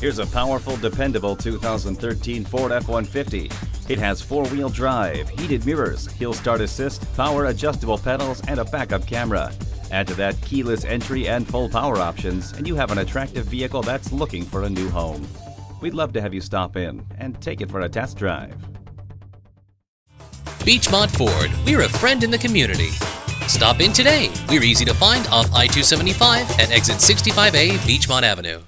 Here's a powerful, dependable 2013 Ford F-150. It has four-wheel drive, heated mirrors, hill start assist, power adjustable pedals, and a backup camera. Add to that keyless entry and full power options, and you have an attractive vehicle that's looking for a new home. We'd love to have you stop in and take it for a test drive. Beechmont Ford, we're a friend in the community. Stop in today. We're easy to find off I-275 at exit 65A, Beechmont Avenue.